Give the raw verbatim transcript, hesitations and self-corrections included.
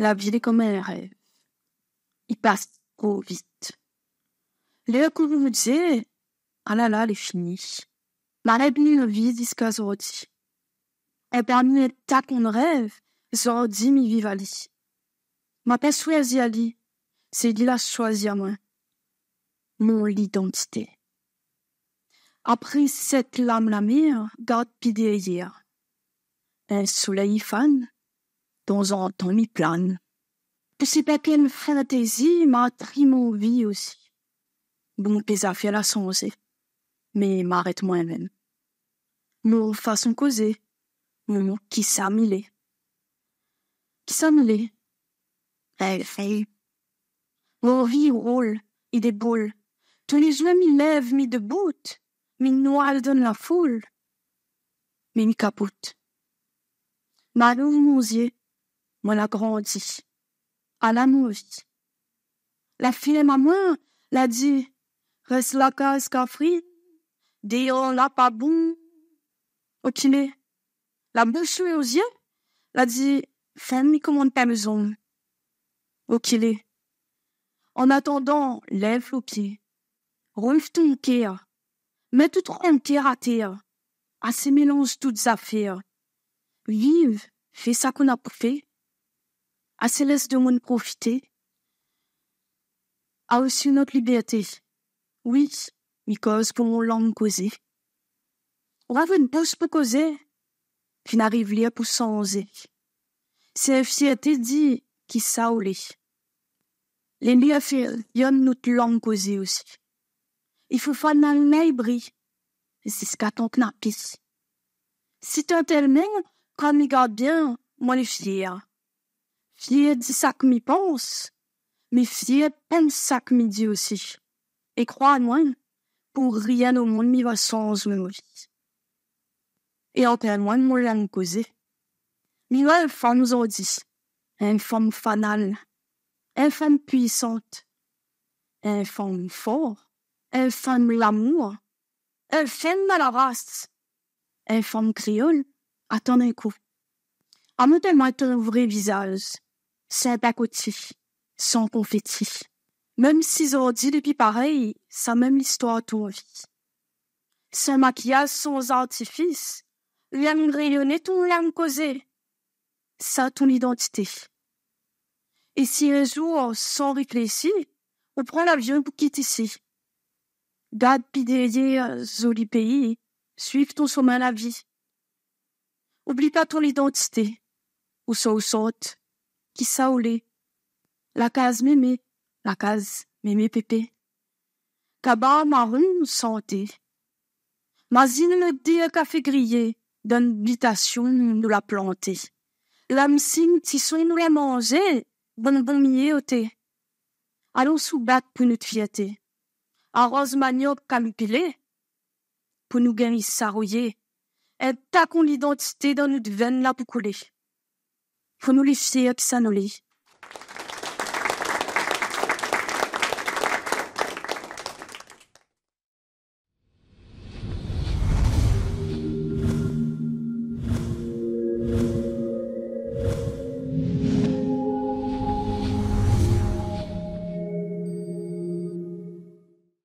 La vie est comme un rêve. Il passe trop vite. L'heure que vous me disiez, ah là là, elle est finie. Ma rêve-nuit ne vit jusqu'à aujourd'hui. Et parmi les tas qu'on rêve, aujourd'hui, mi vivali. Ma paix choisie à lui, c'est lui la choisir moi. Mon identité. Après cette lame la mer, garde pidé hier. Un soleil fan, dans un temps mi plane. Que c'est pas qu'une fantaisie m'a tri mon vie aussi. Bon, pis à faire la sensée. Mais m'arrête moi-même. Mon façon causer. Mon qui s'amilé. Qui s'amilé. Elle fait. Mon vie roule, et des boules. Tous les jours, m'y lève, m'y debout. M'y noie donne la foule. Mais m'y capote. Ma louve mon yeux, moi la grandis. À la mousse. La fille ma main, l'a dit. Reste la case qu'a frit. D'ailleurs, l'a pas bon. Au kiné. La bouche aux yeux, l'a dit. Femme, m'y commande pas maison. Au kiné. En attendant, lève le pied. Rouvre ton cœur. Mets tout ton cœur à terre. À ces mélanges toutes affaires. Vive, fais ça qu'on a fait. À ces laisse de monde profiter. À aussi notre liberté. Oui, mi cause pour mon langue causer. On a vu une pause pour causer. Qui n'arrive lire pour s'enzer. C'est fierté dit qui ça ou l'est. Les lieux fil, y'en notre langue causée aussi. Il faut faire un hybrid. C'est ce qu'attend que n'a pisse. Si t'as tellement, quand m'y garde bien, moi les fier. Fier dit ça que m'y pense, mais fier peine ça que m'y dit aussi. Et crois-moi, pour rien au monde m'y va sans me vie. Et en témoin, moi langue causée. M'y va une femme nous en dit. Une femme fanale. Une femme puissante, une femme forte, une femme l'amour, une femme de la race, une femme créole, attends un coup. En me demandant un vrai visage, c'est pas côté, sans confetti. Même s'ils ont dit depuis pareil, ça même l'histoire tout en vie. Ce maquillage sans artifice, l'âme rayonnée, tout l'âme causée, ça ton identité. Et si un jour, sans réfléchir, on prend l'avion pour quitter ici. Garde pis derrière, joli pays, suive ton chemin la vie. Oublie pas ton identité. Où ça ou saute, qui ça ou l'est. La case mémé, la case mémé pépé. Cabas marron santé. Mazine le dé café grillé, donne l'invitation nous la planter. L'âme signe, tisson nous la manger. Bon bon mié au thé. Allons sous battre pour notre fierté. Arrose manioc camupilé. Pour nous guérir sarouillé. Et taquons l'identité dans notre veine là pour couler. Faut nous les fier qui ça nous lit.